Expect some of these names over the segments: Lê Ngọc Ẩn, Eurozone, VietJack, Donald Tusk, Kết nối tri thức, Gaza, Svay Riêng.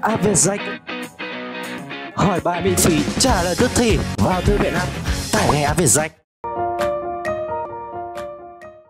App VietJack. Hỏi bài miễn phí, trả lời tức thì. Vào thư viện app, tải ngay app VietJack.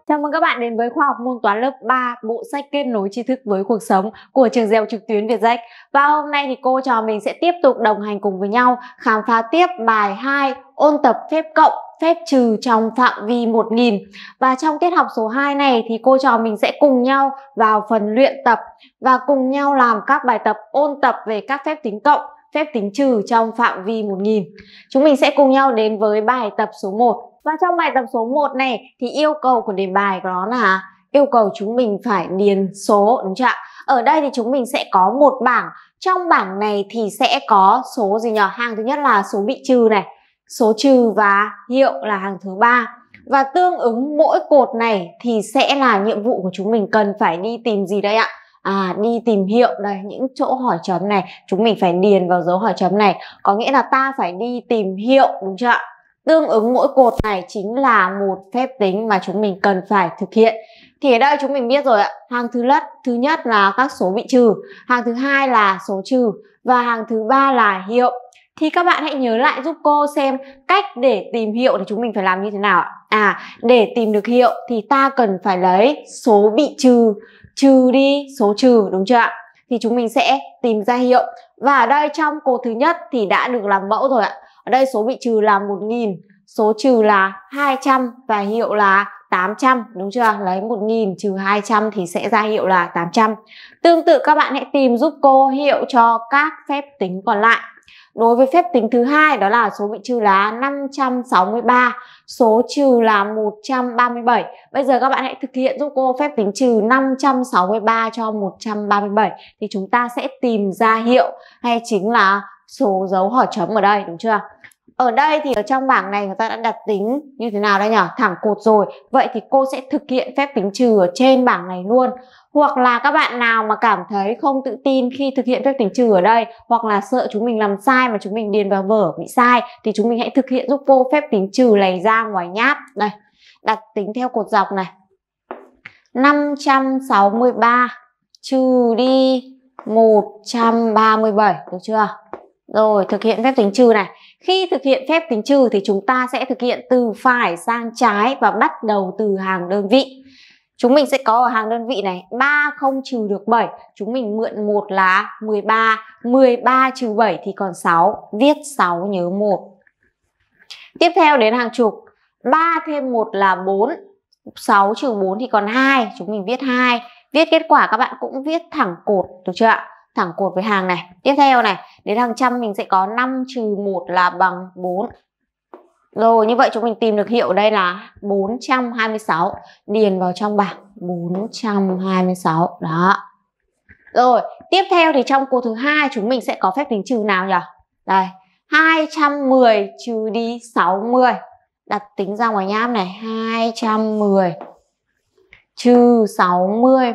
Chào mừng các bạn đến với khoa học môn toán lớp 3, bộ sách Kết nối tri thức với cuộc sống của trường Dẻo trực tuyến VietJack. Và hôm nay thì cô trò mình sẽ tiếp tục đồng hành cùng với nhau khám phá tiếp bài 2, ôn tập phép cộng, phép trừ trong phạm vi 1000. Và trong tiết học số 2 này thì cô trò mình sẽ cùng nhau vào phần luyện tập và cùng nhau làm các bài tập ôn tập về các phép tính cộng, phép tính trừ trong phạm vi 1000. Chúng mình sẽ cùng nhau đến với bài tập số 1. Và trong bài tập số 1 này thì yêu cầu của đề bài đó là yêu cầu chúng mình phải điền số, đúng chưa ạ? Ở đây thì chúng mình sẽ có một bảng. Trong bảng này thì sẽ có số gì nhỉ? Hàng thứ nhất là số bị trừ này, số trừ và hiệu là hàng thứ ba. Và tương ứng mỗi cột này thì sẽ là nhiệm vụ của chúng mình cần phải đi tìm gì đây ạ? Đi tìm hiệu. Đây, những chỗ hỏi chấm này chúng mình phải điền vào dấu hỏi chấm này. Có nghĩa là ta phải đi tìm hiệu, đúng chưa ạ? Tương ứng mỗi cột này chính là một phép tính mà chúng mình cần phải thực hiện. Thì ở đây chúng mình biết rồi ạ, hàng thứ nhất là các số bị trừ, hàng thứ hai là số trừ và hàng thứ ba là hiệu. Thì các bạn hãy nhớ lại giúp cô xem cách để tìm hiệu thì chúng mình phải làm như thế nào ạ? Để tìm được hiệu thì ta cần phải lấy số bị trừ, trừ đi số trừ, đúng chưa ạ? Thì chúng mình sẽ tìm ra hiệu. Và ở đây trong cột thứ nhất thì đã được làm mẫu rồi ạ. Ở đây số bị trừ là 1000, số trừ là 200 và hiệu là 800, đúng chưa? Lấy 1000 trừ 200 thì sẽ ra hiệu là 800. Tương tự các bạn hãy tìm giúp cô hiệu cho các phép tính còn lại. Đối với phép tính thứ hai đó là số bị trừ là 563, số trừ là 137. Bây giờ các bạn hãy thực hiện giúp cô phép tính trừ 563 cho 137 thì chúng ta sẽ tìm ra hiệu, hay chính là số dấu hỏi chấm ở đây, đúng chưa? Ở đây thì ở trong bảng này người ta đã đặt tính như thế nào đây nhỉ? Thẳng cột rồi. Vậy thì cô sẽ thực hiện phép tính trừ ở trên bảng này luôn. Hoặc là các bạn nào mà cảm thấy không tự tin khi thực hiện phép tính trừ ở đây, hoặc là sợ chúng mình làm sai mà chúng mình điền vào vở bị sai, thì chúng mình hãy thực hiện giúp cô phép tính trừ này ra ngoài nháp. Đây, đặt tính theo cột dọc này. 563 trừ đi 137, được chưa? Rồi, thực hiện phép tính trừ này. Khi thực hiện phép tính trừ thì chúng ta sẽ thực hiện từ phải sang trái và bắt đầu từ hàng đơn vị. Chúng mình sẽ có ở hàng đơn vị này 3 không trừ được 7, chúng mình mượn 1 là 13, 13 trừ 7 thì còn 6, viết 6 nhớ 1. Tiếp theo đến hàng chục, 3 thêm 1 là 4, 6 trừ 4 thì còn 2, chúng mình viết 2. Viết kết quả các bạn cũng viết thẳng cột, được chưa ạ? Thẳng cột với hàng này. Tiếp theo này, đến hàng trăm mình sẽ có 5 trừ 1 là bằng 4. Rồi, như vậy chúng mình tìm được hiệu đây là 426. Điền vào trong bảng 426. Đó. Rồi, tiếp theo thì trong cột thứ hai chúng mình sẽ có phép tính trừ nào nhỉ? Đây, 210 trừ đi 60. Đặt tính ra ngoài nháp này, 210 trừ 60.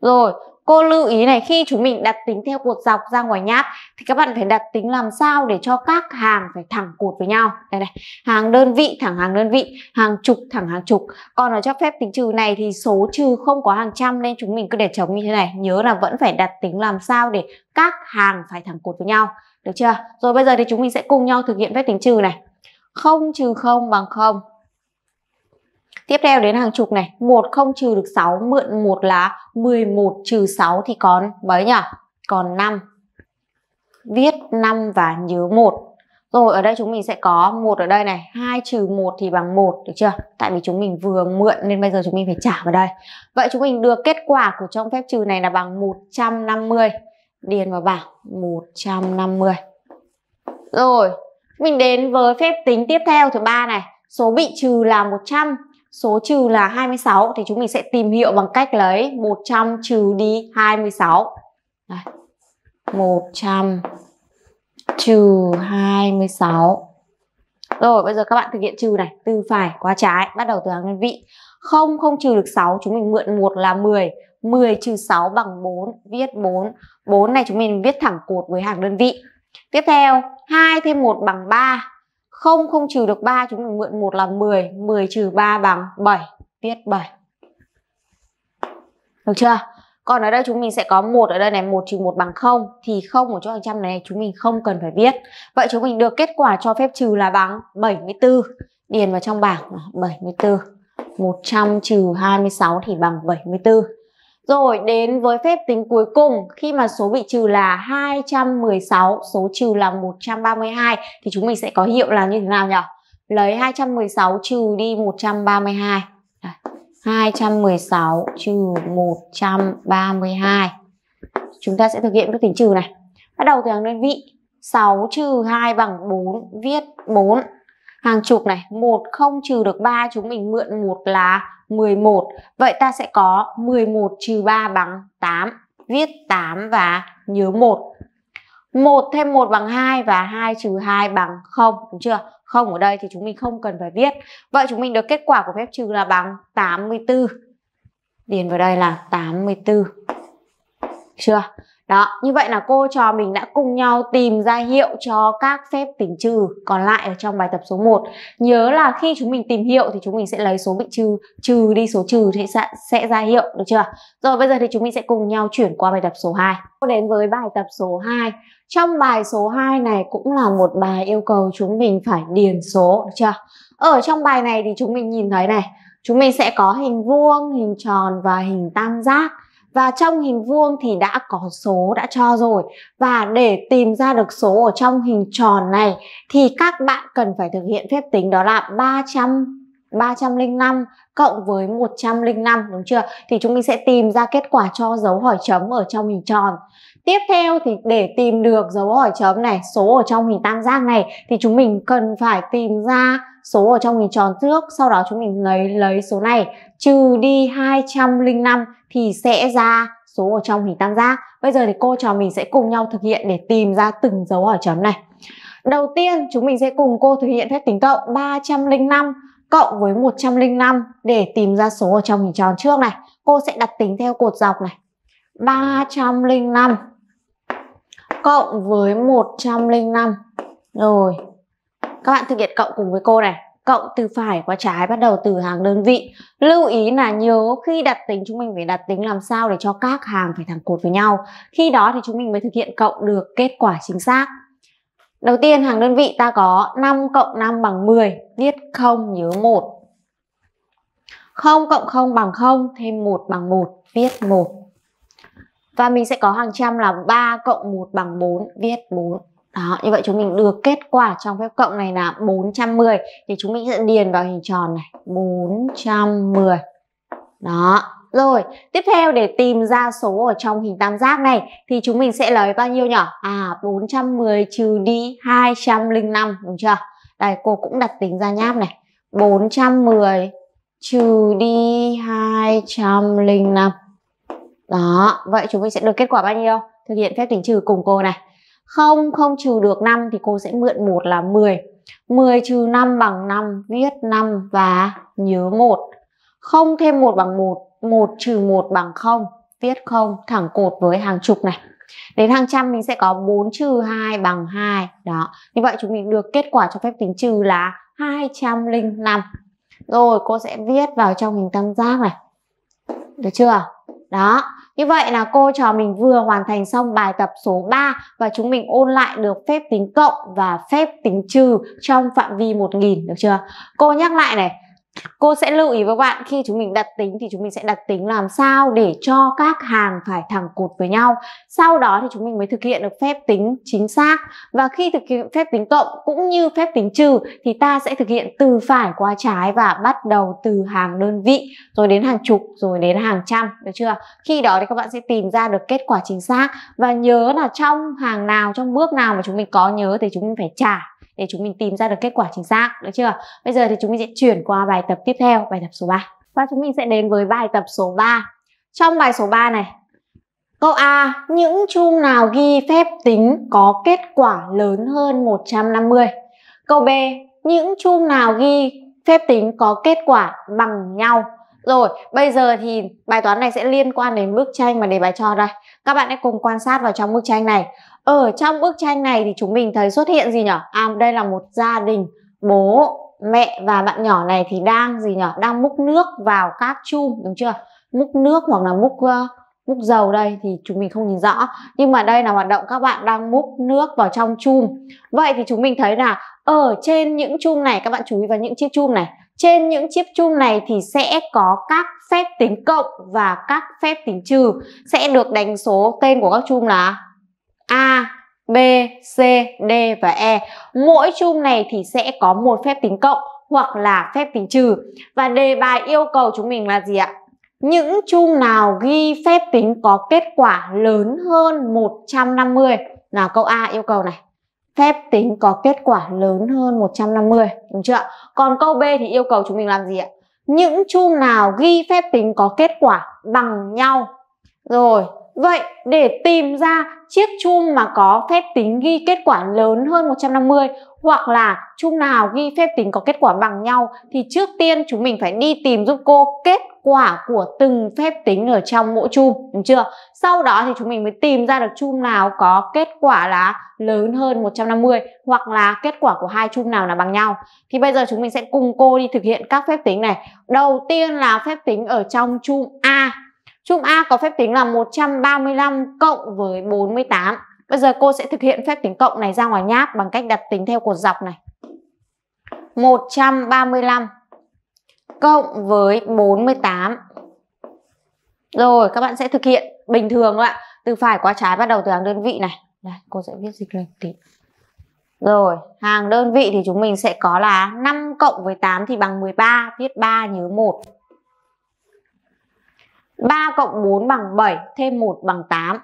Rồi, cô lưu ý này, khi chúng mình đặt tính theo cột dọc ra ngoài nháp thì các bạn phải đặt tính làm sao để cho các hàng phải thẳng cột với nhau. Đây này, hàng đơn vị thẳng hàng đơn vị, hàng chục thẳng hàng chục. Còn ở trong phép tính trừ này thì số trừ không có hàng trăm nên chúng mình cứ để trống như thế này. Nhớ là vẫn phải đặt tính làm sao để các hàng phải thẳng cột với nhau, được chưa? Rồi bây giờ thì chúng mình sẽ cùng nhau thực hiện phép tính trừ này. 0 trừ 0 bằng 0. Tiếp theo đến hàng chục này, 1 không trừ được 6, mượn 1 là 11 trừ 6 thì còn mấy nhỉ? Còn 5. Viết 5 và nhớ 1. Rồi ở đây chúng mình sẽ có 1 ở đây này, 2 trừ 1 thì bằng 1, được chưa? Tại vì chúng mình vừa mượn nên bây giờ chúng mình phải trả vào đây. Vậy chúng mình được kết quả của trong phép trừ này là bằng 150. Điền vào bảng 150. Rồi, mình đến với phép tính tiếp theo thứ ba này, số bị trừ là 100. Số trừ là 26 thì chúng mình sẽ tìm hiệu bằng cách lấy 100 trừ đi 26. Đây, 100 trừ 26. Rồi bây giờ các bạn thực hiện trừ này, từ phải qua trái, bắt đầu từ hàng đơn vị. 0 không trừ được 6, chúng mình mượn 1 là 10, 10 trừ 6 bằng 4, viết 4. 4 này chúng mình viết thẳng cột với hàng đơn vị. Tiếp theo, 2 thêm 1 bằng 3. 0 không trừ được 3, chúng mình mượn 1 là 10, 10 trừ 3 bằng 7, viết 7. Được chưa? Còn ở đây chúng mình sẽ có 1 ở đây này, 1 trừ 1 bằng 0. Thì 0 ở chỗ hàng trăm này chúng mình không cần phải viết. Vậy chúng mình được kết quả cho phép trừ là bằng 74. Điền vào trong bảng 74. 100 trừ 26 thì bằng 74. Rồi đến với phép tính cuối cùng, khi mà số bị trừ là 216, số trừ là 132 thì chúng mình sẽ có hiệu là như thế nào nhỉ? Lấy 216 trừ đi 132. 216 trừ 132. Chúng ta sẽ thực hiện bước tính trừ này. Bắt đầu từ hàng đơn vị, 6 trừ 2 bằng 4, viết 4. Hàng chục này, 1 không trừ được 3, chúng mình mượn 1 là 11. Vậy ta sẽ có 11 trừ 3 bằng 8, viết 8 và nhớ 1. 1 thêm 1 bằng 2 và 2 trừ 2 bằng 0, đúng chưa? 0 ở đây thì chúng mình không cần phải viết. Vậy chúng mình được kết quả của phép trừ là bằng 84. Điền vào đây là 84. Chưa? Đó, như vậy là cô trò mình đã cùng nhau tìm ra hiệu cho các phép tính trừ còn lại ở trong bài tập số 1. Nhớ là khi chúng mình tìm hiệu thì chúng mình sẽ lấy số bị trừ, trừ đi số trừ thì sẽ ra hiệu, được chưa? Rồi bây giờ thì chúng mình sẽ cùng nhau chuyển qua bài tập số 2. Đến với bài tập số 2. Trong bài số 2 này cũng là một bài yêu cầu chúng mình phải điền số, được chưa? Ở trong bài này thì chúng mình nhìn thấy này, chúng mình sẽ có hình vuông, hình tròn và hình tam giác. Và trong hình vuông thì đã có số đã cho rồi. Và để tìm ra được số ở trong hình tròn này thì các bạn cần phải thực hiện phép tính, đó là 305 cộng với 105, đúng chưa? Thì chúng mình sẽ tìm ra kết quả cho dấu hỏi chấm ở trong hình tròn. Tiếp theo thì để tìm được dấu hỏi chấm này, số ở trong hình tam giác này thì chúng mình cần phải tìm ra số ở trong hình tròn trước, sau đó chúng mình lấy số này trừ đi 205 thì sẽ ra số ở trong hình tam giác. Bây giờ thì cô trò mình sẽ cùng nhau thực hiện để tìm ra từng dấu hỏi chấm này. Đầu tiên chúng mình sẽ cùng cô thực hiện phép tính cộng 305 cộng với 105 để tìm ra số ở trong hình tròn trước này. Cô sẽ đặt tính theo cột dọc này. 305 cộng với 105. Rồi, các bạn thực hiện cộng cùng với cô này. Cộng từ phải qua trái, bắt đầu từ hàng đơn vị. Lưu ý là nhớ khi đặt tính chúng mình phải đặt tính làm sao để cho các hàng phải thẳng cột với nhau. Khi đó thì chúng mình mới thực hiện cộng được kết quả chính xác. Đầu tiên hàng đơn vị ta có 5 cộng 5 bằng 10, viết 0 nhớ 1. 0 cộng 0 bằng 0, thêm 1 bằng 1, viết 1. Và mình sẽ có hàng trăm là 3 cộng 1 bằng 4, viết 4. Đó, như vậy chúng mình được kết quả trong phép cộng này là 410. Thì chúng mình sẽ điền vào hình tròn này, 410. Đó, rồi tiếp theo để tìm ra số ở trong hình tam giác này thì chúng mình sẽ lấy bao nhiêu nhỉ? 410 trừ đi 205, đúng chưa? Đây, cô cũng đặt tính ra nháp này. 410 trừ đi 205. Đó, vậy chúng mình sẽ được kết quả bao nhiêu? Thực hiện phép tính trừ cùng cô này. 0, không trừ được 5 thì cô sẽ mượn 1 là 10. 10 trừ 5 bằng 5, viết 5 và nhớ 1. 0 thêm 1 bằng 1, 1 trừ 1 bằng 0, viết 0, thẳng cột với hàng chục này. Đến hàng trăm mình sẽ có 4 trừ 2 bằng 2. Đó, như vậy chúng mình được kết quả cho phép tính trừ là 205. Rồi, cô sẽ viết vào trong hình tam giác này. Được chưa? Đó, như vậy là cô trò mình vừa hoàn thành xong bài tập số 3 và chúng mình ôn lại được phép tính cộng và phép tính trừ trong phạm vi 1000, được chưa? Cô nhắc lại này, cô sẽ lưu ý với bạn khi chúng mình đặt tính thì chúng mình sẽ đặt tính làm sao để cho các hàng phải thẳng cột với nhau. Sau đó thì chúng mình mới thực hiện được phép tính chính xác. Và khi thực hiện phép tính cộng cũng như phép tính trừ thì ta sẽ thực hiện từ phải qua trái và bắt đầu từ hàng đơn vị, rồi đến hàng chục, rồi đến hàng trăm, được chưa? Khi đó thì các bạn sẽ tìm ra được kết quả chính xác. Và nhớ là trong hàng nào, trong bước nào mà chúng mình có nhớ thì chúng mình phải trả để chúng mình tìm ra được kết quả chính xác, được chưa? Bây giờ thì chúng mình sẽ chuyển qua bài tập tiếp theo, bài tập số 3. Và chúng mình sẽ đến với bài tập số 3. Trong bài số 3 này, câu A, những chum nào ghi phép tính có kết quả lớn hơn 150? Câu B, những chum nào ghi phép tính có kết quả bằng nhau? Rồi, bây giờ thì bài toán này sẽ liên quan đến bức tranh mà đề bài cho đây. Các bạn hãy cùng quan sát vào trong bức tranh này. Ở trong bức tranh này thì chúng mình thấy xuất hiện gì nhỉ? Đây là một gia đình, bố, mẹ và bạn nhỏ này thì đang gì nhỉ? Đang múc nước vào các chum, đúng chưa? Múc nước hoặc là múc múc dầu đây thì chúng mình không nhìn rõ, nhưng mà đây là hoạt động các bạn đang múc nước vào trong chum. Vậy thì chúng mình thấy là ở trên những chum này, các bạn chú ý vào những chiếc chum này, trên những chiếc chum này thì sẽ có các phép tính cộng và các phép tính trừ, sẽ được đánh số tên của các chum là A, B, C, D và E. Mỗi chum này thì sẽ có một phép tính cộng hoặc là phép tính trừ. Và đề bài yêu cầu chúng mình là gì ạ? Những chum nào ghi phép tính có kết quả lớn hơn 150 là câu A yêu cầu này. Phép tính có kết quả lớn hơn 150, đúng chưa? Còn câu B thì yêu cầu chúng mình làm gì ạ? Những chum nào ghi phép tính có kết quả bằng nhau. Rồi, vậy để tìm ra chiếc chum mà có phép tính ghi kết quả lớn hơn 150 hoặc là chum nào ghi phép tính có kết quả bằng nhau thì trước tiên chúng mình phải đi tìm giúp cô kết quả của từng phép tính ở trong mỗi chum, đúng chưa? Sau đó thì chúng mình mới tìm ra được chum nào có kết quả là lớn hơn 150 hoặc là kết quả của hai chum nào là bằng nhau. Thì bây giờ chúng mình sẽ cùng cô đi thực hiện các phép tính này. Đầu tiên là phép tính ở trong chum A. Chum A có phép tính là 135 cộng với 48. Bây giờ cô sẽ thực hiện phép tính cộng này ra ngoài nháp bằng cách đặt tính theo cột dọc này. 135 cộng với 48. Rồi, các bạn sẽ thực hiện bình thường thôi ạ. Từ phải qua trái bắt đầu từ hàng đơn vị này. Đây, cô sẽ viết dịch lên tí. Rồi, hàng đơn vị thì chúng mình sẽ có là 5 cộng với 8 thì bằng 13. Viết 3 nhớ 1. 3 cộng 4 bằng 7, thêm 1 bằng 8.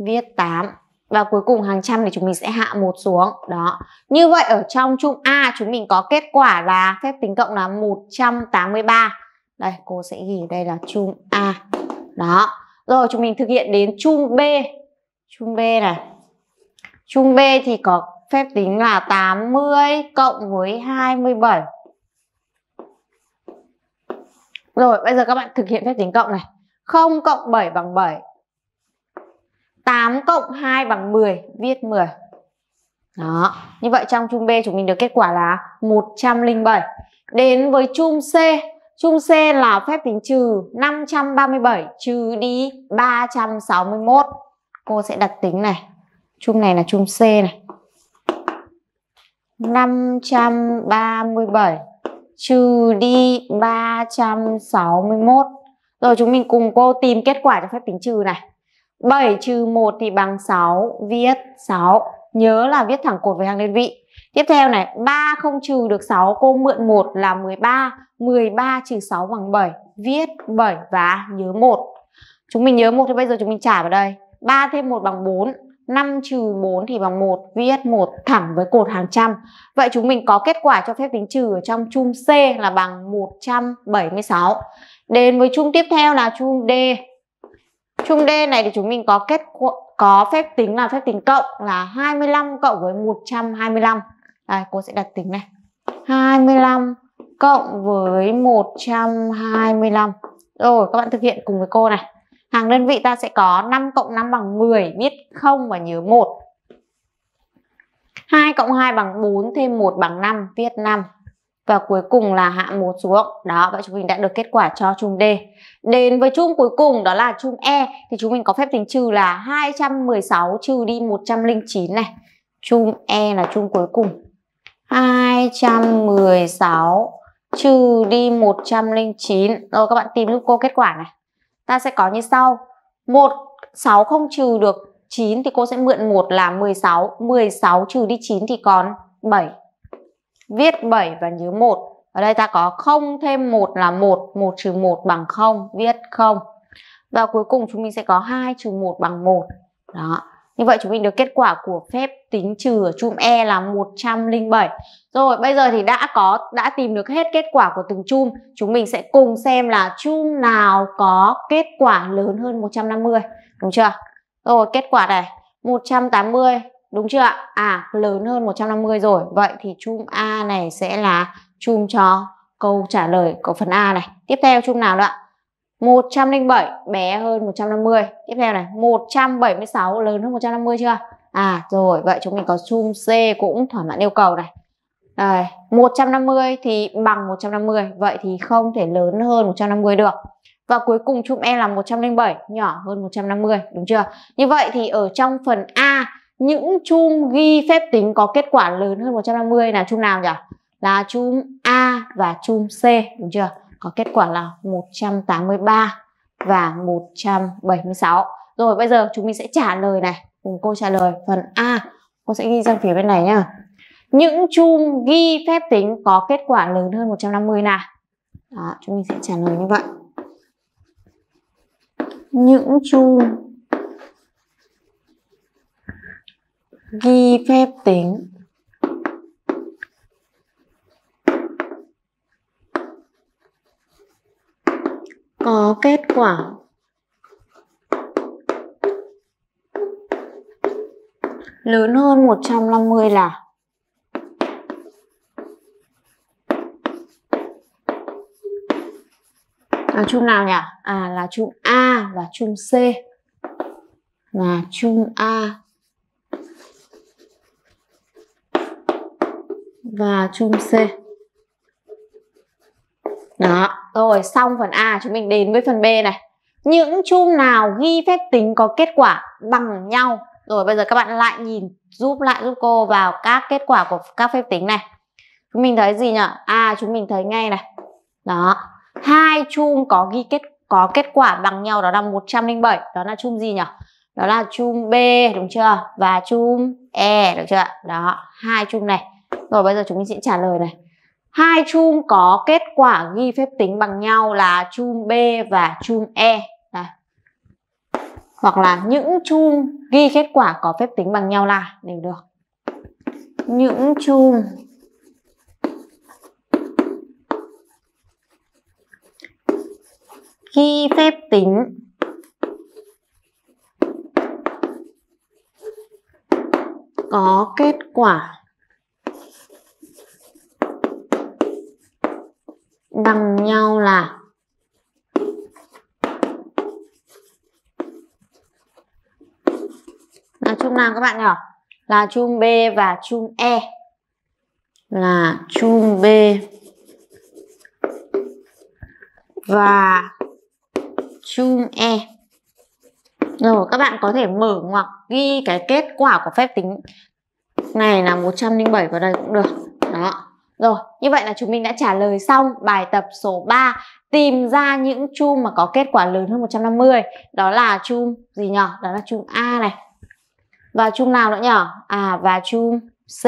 Viết 8. Và cuối cùng hàng trăm thì chúng mình sẽ hạ 1 xuống. Đó. Như vậy ở trong chum A chúng mình có kết quả là phép tính cộng là 183. Đây, cô sẽ ghi ở đây là chum A. Đó. Rồi chúng mình thực hiện đến chum B. Chum B này. Chum B thì có phép tính là 80 cộng với 27. Rồi, bây giờ các bạn thực hiện phép tính cộng này. 0 cộng 7 bằng 7. 8 cộng 2 bằng 10, viết 10. Đó, như vậy trong chum B chúng mình được kết quả là 107. Đến với chum C. Chum C là phép tính trừ, 537 trừ đi 361. Cô sẽ đặt tính này. Chum này là chum C này. 537 trừ đi 361. Rồi chúng mình cùng cô tìm kết quả cho phép tính trừ này. 7 trừ 1 thì bằng 6, viết 6. Nhớ là viết thẳng cột với hàng đơn vị. Tiếp theo này, 3 không trừ được 6, cô mượn 1 là 13. 13 trừ 6 bằng 7, viết 7 và nhớ 1. Chúng mình nhớ 1 thì bây giờ chúng mình trả vào đây. 3 thêm 1 bằng 4, 5 trừ 4 thì bằng 1, viết 1 thẳng với cột hàng trăm. Vậy chúng mình có kết quả cho phép tính trừ ở trong chum C là bằng 176. Đến với chum tiếp theo là chum D. Chum D này thì chúng mình có phép tính là phép tính cộng là 25 cộng với 125. Đây, cô sẽ đặt tính này. 25 cộng với 125. Rồi, các bạn thực hiện cùng với cô này. Hàng đơn vị ta sẽ có 5 cộng 5 bằng 10, viết 0 và nhớ 1. 2 cộng 2 bằng 4, thêm 1 bằng 5, viết 5. Và cuối cùng là hạ 1 xuống. Đó, vậy chúng mình đã được kết quả cho chum D. Đến với chum cuối cùng đó là chum E. Thì chúng mình có phép tính trừ là 216 trừ đi 109 này. Chum E là chum cuối cùng. 216 trừ đi 109. Rồi các bạn tìm giúp cô kết quả này. Ta sẽ có như sau. 6 không trừ được 9 thì cô sẽ mượn 1 là 16. 16 trừ đi 9 thì còn 7. Viết 7 và nhớ 1. Ở đây ta có 0 thêm 1 là 1. 1 trừ 1 bằng 0. Viết 0. Và cuối cùng chúng mình sẽ có 2 trừ 1 bằng 1. Đó. Như vậy chúng mình được kết quả của phép tính trừ ở chum E là 107. Rồi bây giờ thì đã tìm được hết kết quả của từng chum. Chúng mình sẽ cùng xem là chum nào có kết quả lớn hơn 150. Đúng chưa? Rồi kết quả này. 180. Đúng chưa ạ? À, lớn hơn 150 rồi. Vậy thì chum A này sẽ là chum cho câu trả lời của phần A này. Tiếp theo chum nào nữa ạ? 107 bé hơn 150. Tiếp theo này, 176 lớn hơn 150 chưa? À, rồi. Vậy chúng mình có chum C cũng thỏa mãn yêu cầu này. Đây, 150 thì bằng 150. Vậy thì không thể lớn hơn 150 được. Và cuối cùng chùm E là 107 nhỏ hơn 150, đúng chưa? Như vậy thì ở trong phần A, những chùm ghi phép tính có kết quả lớn hơn 150 là chùm nào nhỉ? Là chùm A và chùm C, đúng chưa? Có kết quả là 183 và 176. Rồi bây giờ chúng mình sẽ trả lời này. Cùng cô trả lời phần A. Cô sẽ ghi sang phía bên này nhá. Những chùm ghi phép tính có kết quả lớn hơn 150 nào. Đó, chúng mình sẽ trả lời như vậy. Những chùm ghi phép tính có kết quả lớn hơn 150 là chùm nào nhỉ? Là chùm A và chùm C. Là chùm A và chùm C. Đó, rồi xong phần A, chúng mình đến với phần B này. Những chùm nào ghi phép tính có kết quả bằng nhau? Rồi bây giờ các bạn lại nhìn giúp cô vào các kết quả của các phép tính này. Chúng mình thấy gì nhỉ? Chúng mình thấy ngay này. Đó, hai chùm có kết quả bằng nhau, đó là 107. Đó là chùm gì nhỉ? Đó là chùm B, đúng chưa? Và chùm E, được chưa? Đó, hai chùm này. Rồi bây giờ chúng mình sẽ trả lời này. Hai chùm có kết quả ghi phép tính bằng nhau là chùm B và chùm E. Đây. Hoặc là những chùm ghi kết quả có phép tính bằng nhau là đều được. Những chùm ghi phép tính có kết quả bằng nhau là chùm nào các bạn nhỉ? Là chùm B và chùm E. Là chùm B và chùm E. Rồi các bạn có thể mở ngoặc ghi cái kết quả của phép tính này là 107 vào đây cũng được. Đó. Rồi, như vậy là chúng mình đã trả lời xong bài tập số 3, tìm ra những chùm mà có kết quả lớn hơn 150. Đó là chùm gì nhỉ? Đó là chùm A này. Và chùm nào nữa nhỉ? Và chùm C.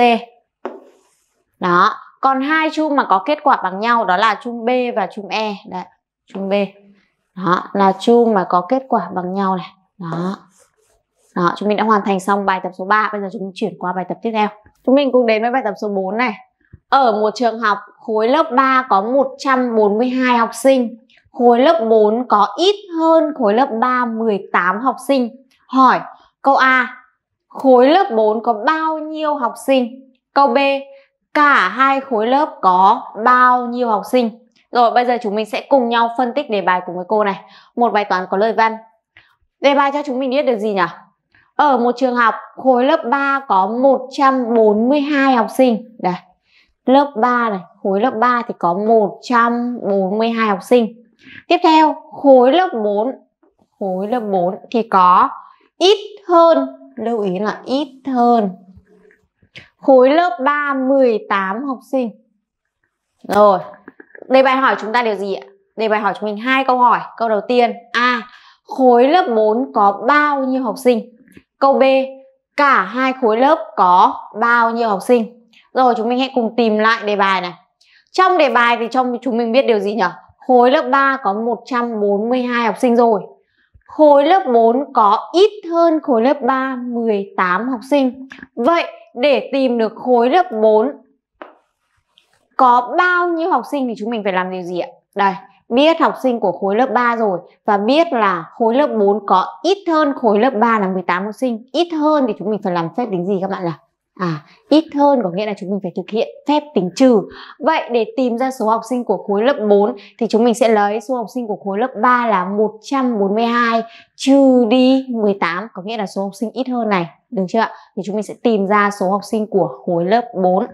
Đó, còn hai chùm mà có kết quả bằng nhau đó là chùm B và chùm E. Đấy, chùm B. Đó, là chùm mà có kết quả bằng nhau này. Đó. Đó, chúng mình đã hoàn thành xong bài tập số 3. Bây giờ chúng mình chuyển qua bài tập tiếp theo. Chúng mình cùng đến với bài tập số 4 này. Ở một trường học, khối lớp 3 có 142 học sinh. Khối lớp 4 có ít hơn khối lớp 3 18 học sinh. Hỏi, câu A, khối lớp 4 có bao nhiêu học sinh? Câu B, cả hai khối lớp có bao nhiêu học sinh? Rồi bây giờ chúng mình sẽ cùng nhau phân tích đề bài cùng với cô này. Một bài toán có lời văn. Đề bài cho chúng mình biết được gì nhỉ? Ở một trường học, khối lớp 3 có 142 học sinh. Đây, lớp 3 này, khối lớp 3 thì có 142 học sinh. Tiếp theo, khối lớp 4 thì có ít hơn, lưu ý là ít hơn khối lớp 3 18 học sinh. Rồi, đề bài hỏi chúng ta điều gì ạ? Đề bài hỏi chúng mình hai câu hỏi. Câu đầu tiên, A, khối lớp 4 có bao nhiêu học sinh? Câu B, cả hai khối lớp có bao nhiêu học sinh? Rồi chúng mình hãy cùng tìm lại đề bài này. Trong đề bài thì chúng mình biết điều gì nhỉ? Khối lớp 3 có 142 học sinh rồi. Khối lớp 4 có ít hơn khối lớp 3 18 học sinh. Vậy để tìm được khối lớp 4 có bao nhiêu học sinh thì chúng mình phải làm điều gì ạ? Đây, biết học sinh của khối lớp 3 rồi và biết là khối lớp 4 có ít hơn khối lớp 3 là 18 học sinh. Ít hơn thì chúng mình phải làm phép tính gì các bạn nhỉ? Ít hơn có nghĩa là chúng mình phải thực hiện phép tính trừ. Vậy để tìm ra số học sinh của khối lớp 4 thì chúng mình sẽ lấy số học sinh của khối lớp 3 là 142 trừ đi 18, có nghĩa là số học sinh ít hơn này, được chưa ạ? Thì chúng mình sẽ tìm ra số học sinh của khối lớp 4.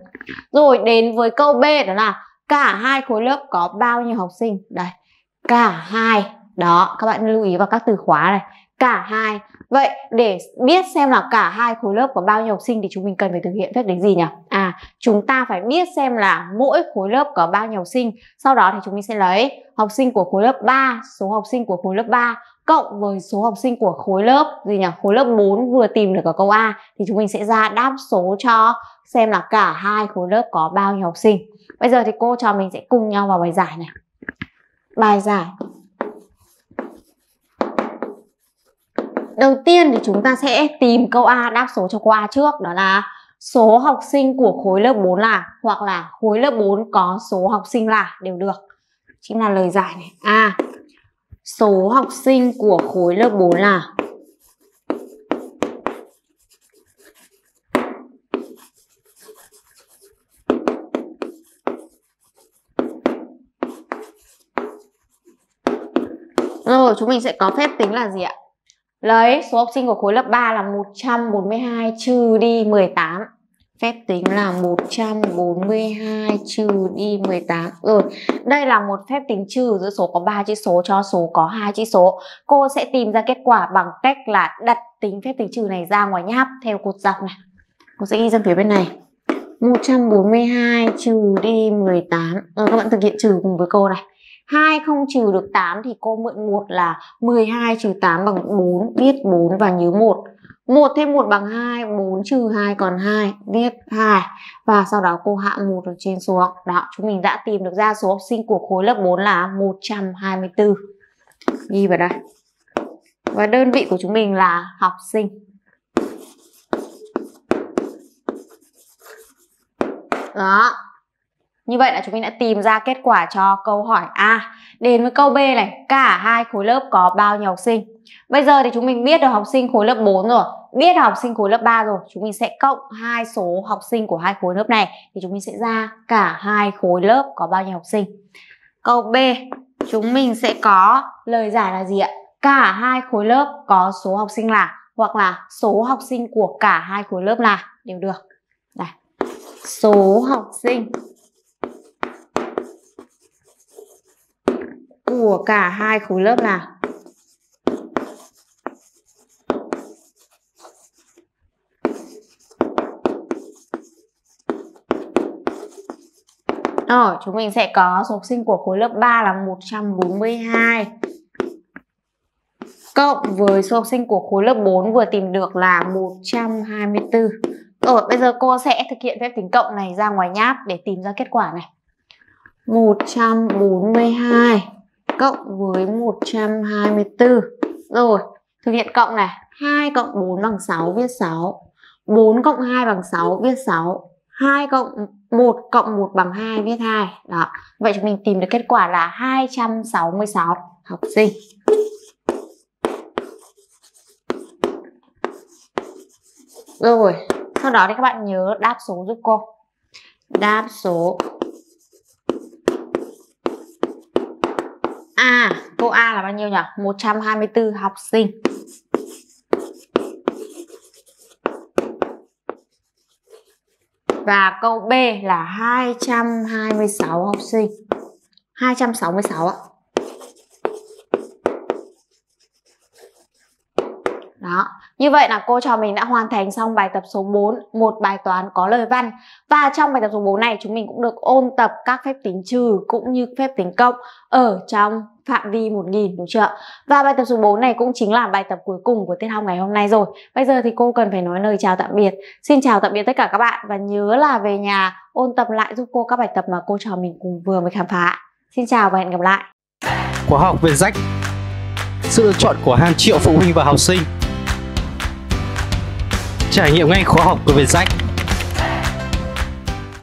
Rồi đến với câu B, đó là cả hai khối lớp có bao nhiêu học sinh? Đây, cả hai Đó, các bạn lưu ý vào các từ khóa này. Cả hai. Vậy để biết xem là cả hai khối lớp có bao nhiêu học sinh thì chúng mình cần phải thực hiện phép tính gì nhỉ? Chúng ta phải biết xem là mỗi khối lớp có bao nhiêu học sinh. Sau đó thì chúng mình sẽ lấy học sinh của khối lớp 3, số học sinh của khối lớp 3 cộng với số học sinh của khối lớp gì nhỉ? Khối lớp 4 vừa tìm được ở câu A thì chúng mình sẽ ra đáp số cho xem là cả hai khối lớp có bao nhiêu học sinh. Bây giờ thì cô trò mình sẽ cùng nhau vào bài giải này. Bài giải đầu tiên thì chúng ta sẽ tìm câu A, đáp số cho câu A trước. Đó là số học sinh của khối lớp 4 là, hoặc là khối lớp 4 có số học sinh là đều được. Chính là lời giải này. Số học sinh của khối lớp 4 là rồi, chúng mình sẽ có phép tính là gì ạ? Lấy số học sinh của khối lớp 3 là 142 trừ đi 18. Phép tính là 142 trừ đi 18. Đây là một phép tính trừ giữa số có 3 chữ số cho số có 2 chữ số. Cô sẽ tìm ra kết quả bằng cách là đặt tính phép tính trừ này ra ngoài nháp theo cột dọc này. Cô sẽ ghi sang phía bên này. 142 trừ đi 18. Các bạn thực hiện trừ cùng với cô này. 2 không trừ được 8 thì cô mượn 1 là 12 trừ 8 bằng 4, viết 4 và nhớ 1. 1 thêm 1 bằng 2, 4 trừ 2 còn 2, viết 2. Và sau đó cô hạ 1 ở trên xuống. Đó, chúng mình đã tìm được ra số học sinh của khối lớp 4 là 124. Ghi vào đây. Và đơn vị của chúng mình là học sinh. Đó. Như vậy là chúng mình đã tìm ra kết quả cho câu hỏi A. Đến với câu B này, cả hai khối lớp có bao nhiêu học sinh? Bây giờ thì chúng mình biết được học sinh khối lớp 4 rồi, biết được học sinh khối lớp 3 rồi, chúng mình sẽ cộng hai số học sinh của hai khối lớp này thì chúng mình sẽ ra cả hai khối lớp có bao nhiêu học sinh. Câu B, chúng mình sẽ có lời giải là gì ạ? Cả hai khối lớp có số học sinh là, hoặc là số học sinh của cả hai khối lớp là đều được. Đây. Số học sinh của cả hai khối lớp là chúng mình sẽ có số học sinh của khối lớp 3 là 142 cộng với số học sinh của khối lớp 4 vừa tìm được là 124. Bây giờ cô sẽ thực hiện phép tính cộng này ra ngoài nháp để tìm ra kết quả này. 142 cộng với 124. Rồi, thực hiện cộng này. 2 cộng 4 bằng 6, viết 6. 4 cộng 2 bằng 6, viết 6. 2 cộng 1 cộng 1 bằng 2, viết 2. Đó, vậy chúng mình tìm được kết quả là 266 học sinh. Rồi, sau đó thì các bạn nhớ đáp số giúp cô. Đáp số. Câu A là bao nhiêu nhỉ? 124 học sinh. Và câu B là 226 học sinh. 266 ạ. Đó. Như vậy là cô trò mình đã hoàn thành xong bài tập số 4, một bài toán có lời văn. Và trong bài tập số 4 này chúng mình cũng được ôn tập các phép tính trừ cũng như phép tính cộng ở trong phạm vi 1000, đúng chưa? Và bài tập số 4 này cũng chính là bài tập cuối cùng của tiết học ngày hôm nay rồi. Bây giờ thì cô cần phải nói lời chào tạm biệt. Xin chào tạm biệt tất cả các bạn và nhớ là về nhà ôn tập lại giúp cô các bài tập mà cô trò mình cùng vừa mới khám phá. Xin chào và hẹn gặp lại. Khóa học VietJack, sự lựa chọn của hàng triệu phụ huynh và học sinh. Trải nghiệm ngay khóa học của VietJack.